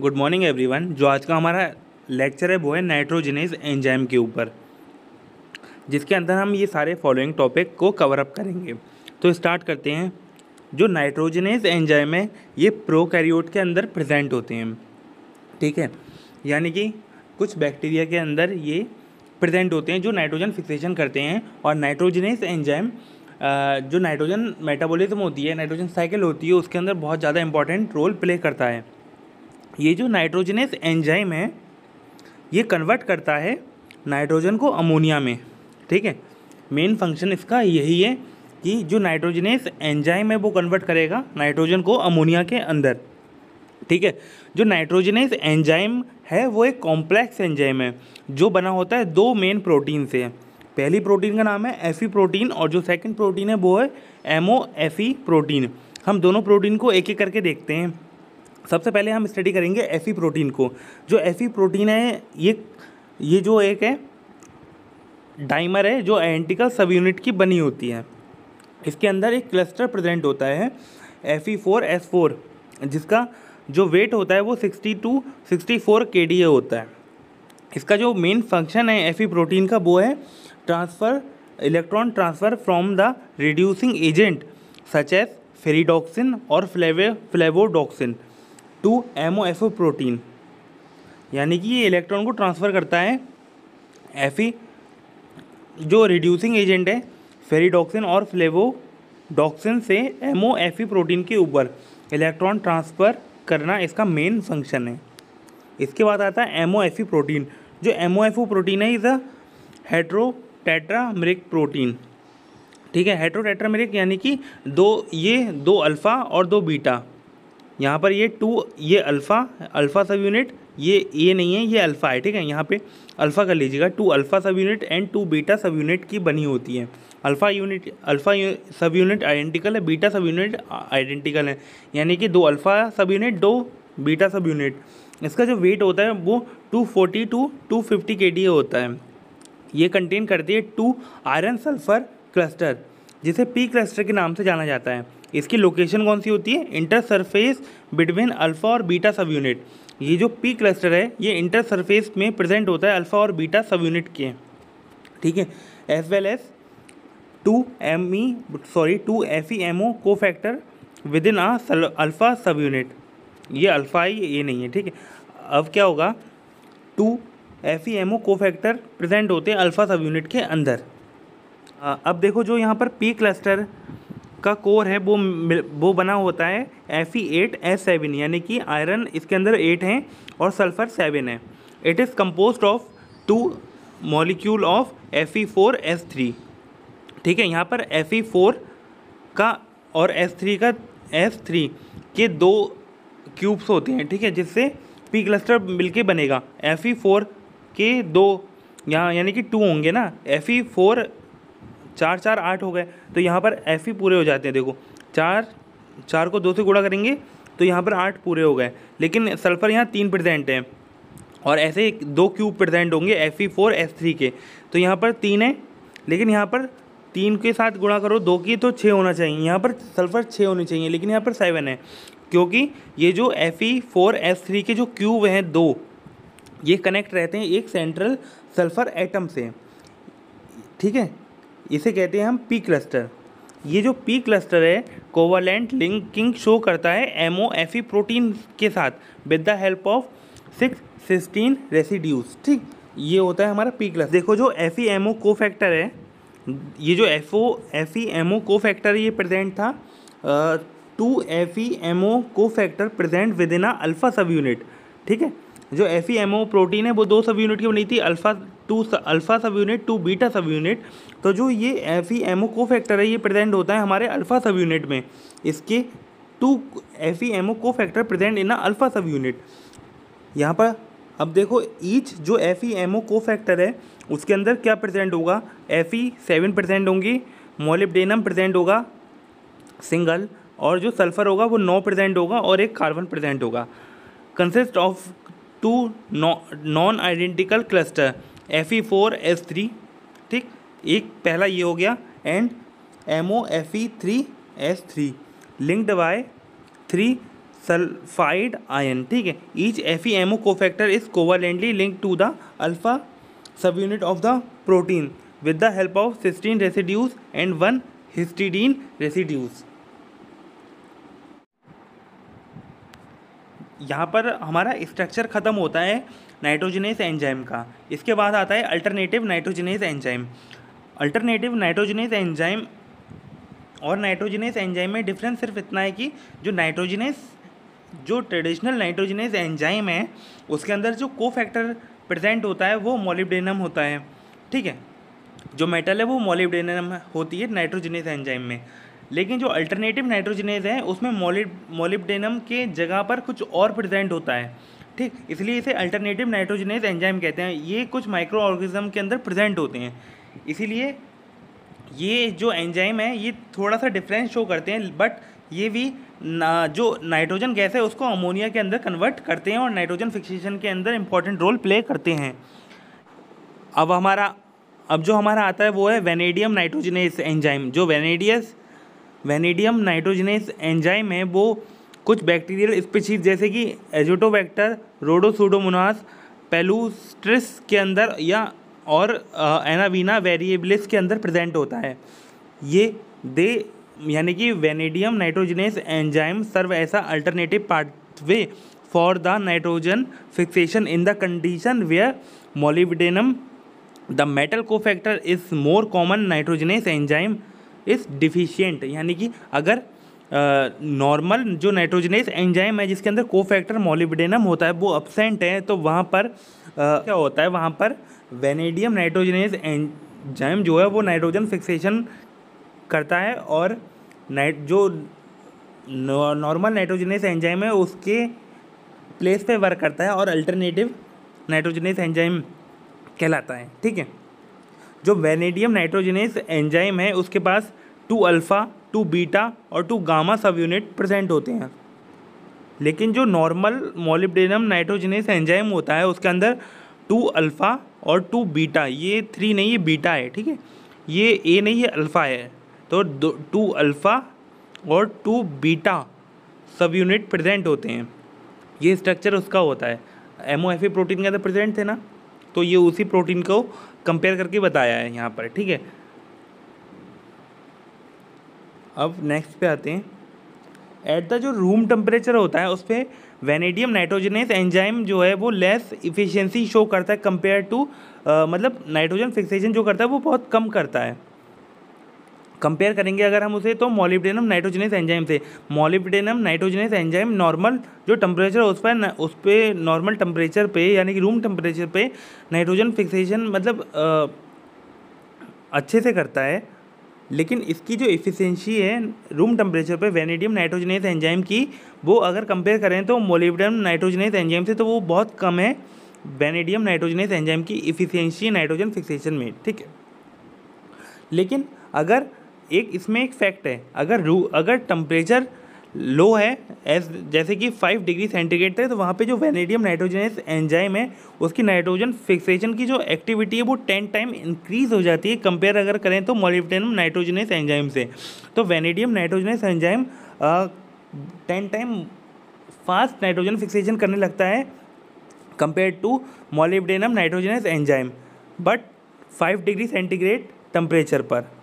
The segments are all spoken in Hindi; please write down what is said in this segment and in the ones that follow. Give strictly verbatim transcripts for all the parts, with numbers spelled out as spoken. Good morning everyone. जो आज का हमारा लेक्चर है वो है नाइट्रोजनेज एंजाइम के ऊपर, जिसके अंदर हम ये सारे फॉलोइंग टॉपिक को कवर अप करेंगे। तो स्टार्ट करते हैं। जो नाइट्रोजनेज एंजाइम है ये प्रोकैरियोट के अंदर प्रेजेंट होते हैं, ठीक है, यानी कि कुछ बैक्टीरिया के अंदर ये प्रेजेंट होते हैं जो नाइट्रोजन फिक्सेशन करते हैं। और नाइट्रोजनेज एंजाइम जो नाइट्रोजन मेटाबॉलिज्म होती है, नाइट्रोजन साइकिल होती है, उसके अंदर बहुत ज़्यादा इंपॉर्टेंट रोल प्ले करता है। ये जो नाइट्रोजनेज एंजाइम है ये कन्वर्ट करता है नाइट्रोजन को अमोनिया में, ठीक है। मेन फंक्शन इसका यही है कि जो नाइट्रोजनेज एंजाइम है वो कन्वर्ट करेगा नाइट्रोजन को अमोनिया के अंदर, ठीक है। जो नाइट्रोजनेज एंजाइम है वो एक कॉम्प्लेक्स एंजाइम है जो बना होता है दो मेन प्रोटीन से। पहली प्रोटीन का नाम है एफई प्रोटीन और जो सेकंड प्रोटीन है वो है एमओएफई प्रोटीन। हम दोनों प्रोटीन को एक एक करके देखते हैं। सबसे पहले हम स्टडी करेंगे एफई प्रोटीन को। जो एफई प्रोटीन है ये ये जो एक है डाइमर है जो आइडेंटिकल सब यूनिट की बनी होती है। इसके अंदर एक क्लस्टर प्रेजेंट होता है F E four S four, जिसका जो वेट होता है वो sixty two sixty four kDa होता है। इसका जो मेन फंक्शन है एफई प्रोटीन का वो है transfer electron transfer from the reducing agent such as ferredoxin और फ्लेवे फ्लेवोडॉक्सिन टू एमओएफओ प्रोटीन, यानी कि ये इलेक्ट्रॉन को ट्रांसफ़र करता है एफई जो रिड्यूसिंग एजेंट है फेरीडॉक्सिन और फ्लेवोडॉक्सिन से एमओएफई प्रोटीन के ऊपर इलेक्ट्रॉन ट्रांसफ़र करना इसका मेन फंक्शन है। इसके बाद आता है एमओएफई प्रोटीन। जो एमओएफओ प्रोटीन है is a hetero tetrameric protein, ठीक है। हेट्रो टेट्रामेरिक यानी कि दो ये दो अल्फ़ा और दो बीटा, यहाँ पर ये टू ये अल्फ़ा अल्फ़ा सब यूनिट ये ये नहीं है ये अल्फ़ा है, ठीक है। यहाँ पे अल्फ़ा कर लीजिएगा। टू अल्फ़ा सब यूनिट एंड टू बीटा सब यूनिट की बनी होती है। अल्फ़ा यूनिट अल्फ़ा सब यूनिट आइडेंटिकल है, बीटा सब यूनिट आइडेंटिकल है, यानी कि दो अल्फ़ा सब यूनिट दो बीटा सब यूनिट। इसका जो वेट होता है वो two forty to two fifty K D होता है। ये कंटेन करती है टू आयरन सल्फ़र क्लस्टर, जिसे पी क्लस्टर के नाम से जाना जाता है। इसकी लोकेशन कौन सी होती है? इंटर सरफेस बिटवीन अल्फ़ा और बीटा सब यूनिट। ये जो पी क्लस्टर है ये इंटर सरफेस में प्रेजेंट होता है अल्फ़ा और बीटा सब यूनिट के, ठीक है। As well as two M E sorry two F E M O cofactor within a alpha सब यूनिट, ये अल्फ़ा ही ये नहीं है, ठीक है। अब क्या होगा, two F E M O cofactor present होते हैं अल्फ़ा सब यूनिट के अंदर। अब देखो जो यहाँ पर पी क्लस्टर का कोर है वो वो बना होता है F E eight S seven, यानी कि आयरन इसके अंदर एट हैं और सल्फ़र सेवन है। It is composed of two molecule of F E four S three, ठीक है। यहाँ पर एफ ई फोर का और एस थ्री का एस थ्री के दो क्यूब्स होते हैं, ठीक है, जिससे पी क्लस्टर मिलके बनेगा। एफ ई फोर के दो यहाँ यानी कि टू होंगे ना, एफ ई फोर चार चार आठ हो गए तो यहाँ पर एफ ई पूरे हो जाते हैं। देखो चार चार को दो से गुणा करेंगे तो यहाँ पर आठ पूरे हो गए, लेकिन सल्फ़र यहाँ तीन प्रेजेंट है और ऐसे दो क्यूब प्रेजेंट होंगे F E four S three के, तो यहाँ पर तीन है, लेकिन यहाँ पर तीन के साथ गुणा करो दो की तो छः होना चाहिए। यहाँ पर सल्फ़र छः होनी चाहिए लेकिन यहाँ पर सेवन है, क्योंकि ये जो F E four S three के जो क्यूब हैं दो ये कनेक्ट रहते हैं एक सेंट्रल सल्फ़र एटम से, ठीक है। इसे कहते हैं हम पी क्लस्टर। ये जो पी क्लस्टर है कोवलेंट लिंकिंग शो करता है एमओएफई प्रोटीन के साथ with the help of six cysteine residues, ठीक। ये होता है हमारा पी क्लस्टर। देखो जो एफईएमओ कोफैक्टर है ये जो एफओ एफईएमओ कोफैक्टर ये प्रेजेंट था two FeMo cofactor present with in alpha सब यूनिट, ठीक है। जो एफईएमओ प्रोटीन है वो दो सब यूनिट की बनी थी, अल्फ़ा टू अल्फ़ा सब यूनिट टू बीटा सब यूनिट। तो जो ये एफईएमओ कोफैक्टर है ये प्रेजेंट होता है हमारे अल्फ़ा सब यूनिट में। इसके two FeMo cofactor present in alpha सब यूनिट। यहाँ पर अब देखो ईच जो एफईएमओ कोफैक्टर है उसके अंदर क्या प्रेजेंट होगा, एफई सेवन प्रेजेंट होंगी, मोलिब्डेनम प्रेजेंट होगा सिंगल, और जो सल्फ़र होगा वो नौ प्रेजेंट होगा और एक कार्बन प्रेजेंट होगा। Consist of two non identical cluster F E four S three, ठीक, एक पहला ये हो गया, and M O F E three S three linked by three sulphide ion. ठीक है, each FeMo cofactor is covalently linked to the alpha सब unit of the protein with the help of cysteine residues and one histidine residues. यहाँ पर हमारा स्ट्रक्चर ख़त्म होता है नाइट्रोजनेस एंजाइम का। इसके बाद आता है alternative nitrogenase enzyme. Alternative nitrogenase enzyme और नाइट्रोजनेस एंजाइम में डिफरेंस सिर्फ इतना है कि जो नाइट्रोजनेस जो ट्रेडिशनल नाइट्रोजनेस एंजाइम है उसके अंदर जो कोफैक्टर प्रेजेंट होता है वो मोलिब्डेनम होता है। ठीक है, जो मेटल है वो मोलिब्डेनम होती है नाइट्रोजनेस एंजाइम में, लेकिन जो अल्टरनेटिव नाइट्रोजनेस है उसमें मोलिब मोलिब्डेनम के जगह पर कुछ और प्रेजेंट होता है। ठीक, इसलिए इसे अल्टरनेटिव नाइट्रोजनेस एंजाइम कहते हैं। ये कुछ माइक्रो ऑर्गेनिज्म के अंदर प्रेजेंट होते हैं, इसीलिए ये जो एंजाइम है ये थोड़ा सा डिफरेंस शो करते हैं, बट ये भी ना, जो नाइट्रोजन गैस है उसको अमोनिया के अंदर कन्वर्ट करते हैं और नाइट्रोजन फिक्सेशन के अंदर इम्पॉर्टेंट रोल प्ले करते हैं। अब हमारा अब जो हमारा आता है वो है वेनेडियम नाइट्रोजनेस एंजाइम। जो वेनेडियस वेनेडियम नाइट्रोजनेस एंजाइम है वो कुछ बैक्टीरियल स्पीशीज जैसे कि एजोटोबैक्टर, रोडोसूडोमोनास पैलूस्ट्रिस के अंदर या और एनावीना वेरिएबिलिस के अंदर प्रेजेंट होता है। ये दे यानी कि vanadium nitrogenase enzyme serve as a alternative pathway for the nitrogen fixation in the condition where molybdenum the metal cofactor is more common nitrogenase enzyme is deficient. यानी कि अगर नॉर्मल uh, जो नाइट्रोजनेस एंजाइम है जिसके अंदर कोफैक्टर मोलिब्डेनम होता है वो एब्सेंट है, तो वहाँ पर uh, क्या होता है, वहाँ पर वेनेडियम नाइट्रोजनेस एंजाइम जो है वो नाइट्रोजन फिक्सेशन करता है और नाइट जो नॉर्मल नाइट्रोजनेस एंजाइम है उसके प्लेस पे वर्क करता है और अल्टरनेटिव नाइट्रोजनेस एंजाइम कहलाता है। ठीक है, जो वेनेडियम नाइट्रोजनेस एंजाइम है उसके पास टू अल्फ़ा, टू बीटा और two gamma subunit present होते हैं, लेकिन जो नॉर्मल मोलिब्डेनम नाइट्रोजनेस एंजाइम होता है उसके अंदर टू अल्फ़ा और टू बीटा, ये थ्री नहीं ये बीटा है। ठीक है, ये ए नहीं है अल्फ़ा है, तो दो टू अल्फ़ा और टू बीटा सब यूनिट प्रेजेंट होते हैं। ये स्ट्रक्चर उसका होता है, एमओएफए प्रोटीन के अंदर प्रेजेंट थे ना, तो ये उसी प्रोटीन को कंपेयर करके बताया है यहाँ पर। ठीक है, अब नेक्स्ट पे आते हैं। एट द जो रूम टेम्परेचर होता है उस पर वेनेडियम नाइट्रोजनेस एंजाइम जो है वो लेस इफिशियंसी शो करता है कंपेयर टू मतलब नाइट्रोजन फिक्सेशन जो करता है वो बहुत कम करता है। कंपेयर करेंगे अगर हम उसे तो मोलिब्डेनम नाइट्रोजनेस एंजाइम से। मोलिब्डेनम नाइट्रोजनेस एंजाइम नॉर्मल जो टेम्परेचर उस पर उस पर नॉर्मल टेम्परेचर पे यानी कि रूम टेम्परेचर पे नाइट्रोजन फिक्सेशन मतलब आ, अच्छे से करता है, लेकिन इसकी जो एफिशिएंसी है रूम टेम्परेचर पे वेनेडियम नाइट्रोजनेस एंजाइम की वो अगर कंपेयर करें तो मोलिब्डेनम नाइट्रोजनेस एंजाइम से तो वो बहुत कम है वेनेडियम नाइट्रोजनेस एंजाइम की एफिशिएंसी नाइट्रोजन फिक्सेशन में। ठीक है, लेकिन अगर एक इसमें एक फैक्ट है, अगर रू अगर टेम्परेचर लो है एज जैसे कि फाइव डिग्री सेंटीग्रेड तक, तो वहाँ पे जो वेनेडियम नाइट्रोजनेस एंजाइम है उसकी नाइट्रोजन फिक्सेशन की जो एक्टिविटी है वो टेन टाइम इंक्रीज़ हो जाती है कंपेयर अगर करें तो मोलिब्डेनम नाइट्रोजनेस एंजाइम से। तो vanadium nitrogenase enzyme ten time fast nitrogen fixation करने लगता है compare to molybdenum nitrogenase enzyme, but five degree centigrade temperature पर।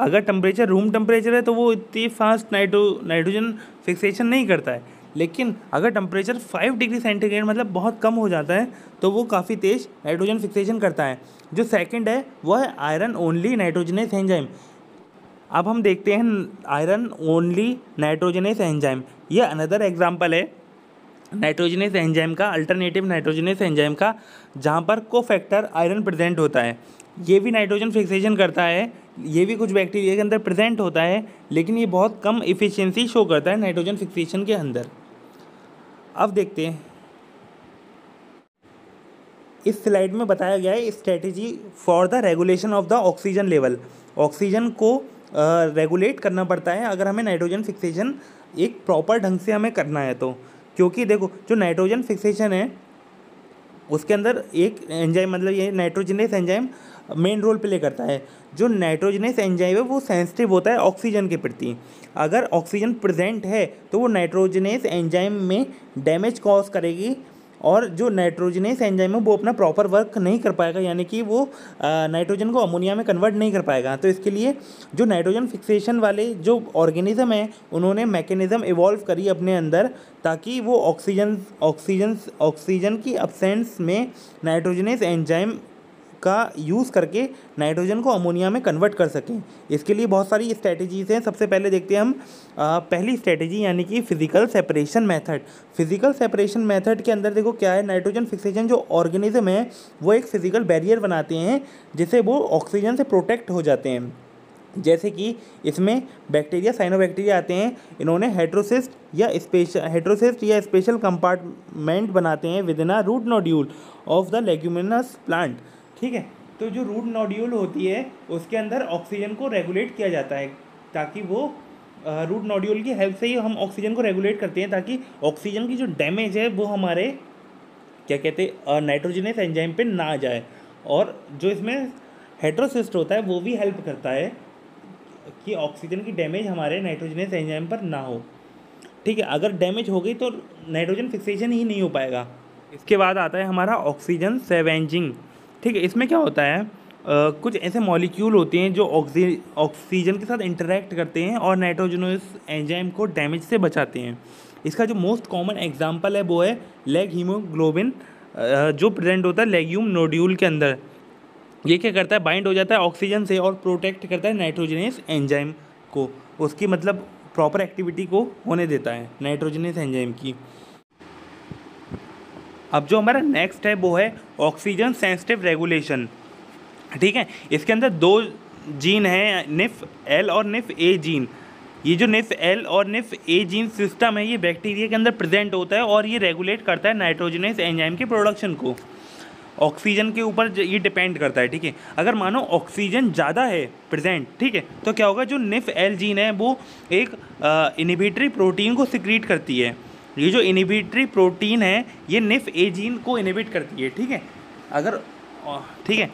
अगर टेम्परेचर रूम टेम्परेचर है तो वो इतनी फास्ट नाइट्रो नाइट्रोजन फिक्सेशन नहीं करता है, लेकिन अगर टेम्परेचर फाइव डिग्री सेंटीग्रेड मतलब बहुत कम हो जाता है तो वो काफ़ी तेज नाइट्रोजन फिक्सेशन करता है। जो सेकंड है वो है आयरन ओनली नाइट्रोजनेस एंजाइम। अब हम देखते हैं आयरन ओनली नाइट्रोजनेस एंजाइम। ये अनदर एग्जाम्पल है नाइट्रोजनेस एंजाइम का, अल्टरनेटिव नाइट्रोजनेस एंजाइम का, जहाँ पर कोफैक्टर आयरन प्रेजेंट होता है। ये भी नाइट्रोजन फिक्सेशन करता है, ये भी कुछ बैक्टीरिया के अंदर प्रेजेंट होता है, लेकिन ये बहुत कम एफिशिएंसी शो करता है नाइट्रोजन फिक्सेशन के अंदर। अब देखते हैं, इस स्लाइड में बताया गया है strategy for the regulation of the oxygen level. Oxygen को रेगुलेट uh, करना पड़ता है अगर हमें नाइट्रोजन फिक्सेशन एक प्रॉपर ढंग से हमें करना है तो, क्योंकि देखो जो नाइट्रोजन फिक्सेशन है उसके अंदर एक एंजाइम मतलब ये nitrogenase enzyme main role play करता है। जो नाइट्रोजनेस एंजाइम है वो सेंसिटिव होता है ऑक्सीजन के प्रति। अगर ऑक्सीजन प्रेजेंट है तो वो नाइट्रोजनेस एंजाइम में डैमेज कॉज करेगी और जो नाइट्रोजनेस एंजाइम है वो अपना प्रॉपर वर्क नहीं कर पाएगा, यानी कि वो नाइट्रोजन को अमोनिया में कन्वर्ट नहीं कर पाएगा। तो इसके लिए जो नाइट्रोजन फिक्सेशन वाले जो ऑर्गेनिज्म हैं उन्होंने मैकेनिज़्म इवॉल्व करी अपने अंदर, ताकि वो ऑक्सीजन ऑक्सीजन ऑक्सीजन की अब्सेंस में नाइट्रोजनेस एंजाइम का यूज़ करके नाइट्रोजन को अमोनिया में कन्वर्ट कर सकें। इसके लिए बहुत सारी स्ट्रैटेजीज़ हैं। सबसे पहले देखते हैं हम आ, पहली स्ट्रैटेजी यानी कि physical separation method. Physical separation method के अंदर देखो क्या है, नाइट्रोजन फिक्सेशन जो ऑर्गेनिज्म है वो एक फिजिकल बैरियर बनाते हैं जिससे वो ऑक्सीजन से प्रोटेक्ट हो जाते हैं। जैसे कि इसमें बैक्टीरिया साइनोबैक्टीरिया आते हैं, इन्होंने हेट्रोसिस्ट या स्पेशल हेट्रोसिस्ट या स्पेशल कंपार्टमेंट बनाते हैं with in a root nodule of the leguminous plant. ठीक है, तो जो रूट नोड्यूल होती है उसके अंदर ऑक्सीजन को रेगुलेट किया जाता है, ताकि वो रूट नोड्यूल की हेल्प से ही हम ऑक्सीजन को रेगुलेट करते हैं, ताकि ऑक्सीजन की जो डैमेज है वो हमारे क्या कहते हैं नाइट्रोजनस एंजाइम पे ना जाए। और जो इसमें हेट्रोसिस्ट होता है वो भी हेल्प करता है कि ऑक्सीजन की डैमेज हमारे नाइट्रोजनस एंजाइम पर ना हो। ठीक है, अगर डैमेज हो गई तो नाइट्रोजन फिक्सेशन ही नहीं हो पाएगा। इसके बाद आता है हमारा ऑक्सीजन स्कैवेंजिंग। ठीक है, इसमें क्या होता है, आ, कुछ ऐसे मॉलिक्यूल होते हैं जो ऑक्सी ऑक्सीजन के साथ इंटरेक्ट करते हैं और नाइट्रोजनस एंजाइम को डैमेज से बचाते हैं। इसका जो मोस्ट कॉमन एग्जांपल है वो है लेगहीमोग्लोबिन, जो प्रेजेंट होता है लेग्यूम नोड्यूल के अंदर। ये क्या करता है, बाइंड हो जाता है ऑक्सीजन से और प्रोटेक्ट करता है नाइट्रोजनस एंजाइम को, उसकी मतलब प्रॉपर एक्टिविटी को होने देता है नाइट्रोजनस एंजाइम की। अब जो हमारा नेक्स्ट है वो है ऑक्सीजन सेंसिटिव रेगुलेशन। ठीक है, इसके अंदर दो जीन हैं, निफ एल और निफ ए जीन। ये जो निफ एल और निफ ए जीन सिस्टम है ये बैक्टीरिया के अंदर प्रेजेंट होता है और ये रेगुलेट करता है नाइट्रोजनस एंजाइम के प्रोडक्शन को। ऑक्सीजन के ऊपर ये डिपेंड करता है। ठीक है, अगर मानो ऑक्सीजन ज़्यादा है प्रेजेंट, ठीक है, तो क्या होगा, जो निफ एल जीन है वो एक इनहिबिटरी प्रोटीन को सिक्रीट करती है। ये जो इनहिबिटरी प्रोटीन है ये निफ ए जीन को इनहिबिट करती है। ठीक है, अगर ठीक है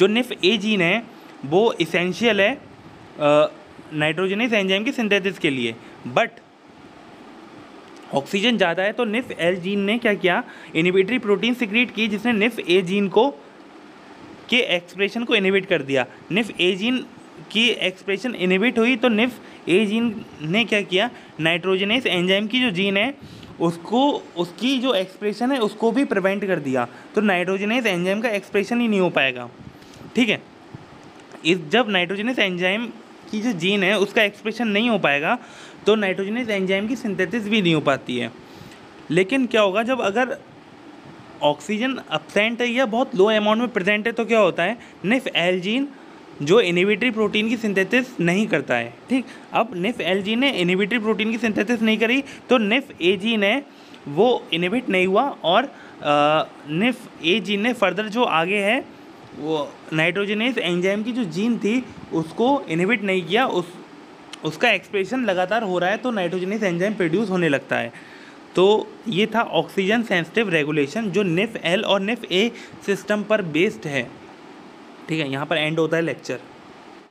जो निफ ए जीन है वो इसेंशियल है नाइट्रोजनस एंजाइम की सिंथेसिस के लिए, बट ऑक्सीजन ज़्यादा है तो निफ एल जीन ने क्या किया, इनहिबिटरी प्रोटीन सिक्रीट की जिसने निफ ए जीन को के एक्सप्रेशन को इनहिबिट कर दिया। निफ ए जीन की एक्सप्रेशन इनहिबिट हुई तो निफ ए जीन ने क्या किया, नाइट्रोजनस एंजाइम की जो जीन है उसको उसकी जो एक्सप्रेशन है उसको भी प्रिवेंट कर दिया, तो नाइट्रोजनस एंजाइम का एक्सप्रेशन ही नहीं हो पाएगा। ठीक है, इस जब नाइट्रोजनस एंजाइम की जो जीन है उसका एक्सप्रेशन नहीं हो पाएगा तो नाइट्रोजनस एंजाइम की सिंथेसिस भी नहीं हो पाती है। लेकिन क्या होगा, जब अगर ऑक्सीजन एब्सेंट है या बहुत लो अमाउंट में प्रेजेंट है तो क्या होता है, निफ एल जीन जो इनहिबिटरी प्रोटीन की सिंथेसिस नहीं करता है। ठीक, अब निफ एल जी ने इनहिबिटरी प्रोटीन की सिंथेसिस नहीं करी तो निफ ए जी ने वो इनहिबिट नहीं हुआ और निफ ए जी ने फर्दर जो आगे है वो नाइट्रोजनस एंजाइम की जो जीन थी उसको इनहिबिट नहीं किया। उस उसका एक्सप्रेशन लगातार हो रहा है तो नाइट्रोजनस एंजाइम प्रोड्यूस होने लगता है। तो ये था ऑक्सीजन सेंसिटिव रेगुलेशन जो निफ एल और निफ ए सिस्टम पर बेस्ड है। ठीक है, यहाँ पर एंड होता है लेक्चर।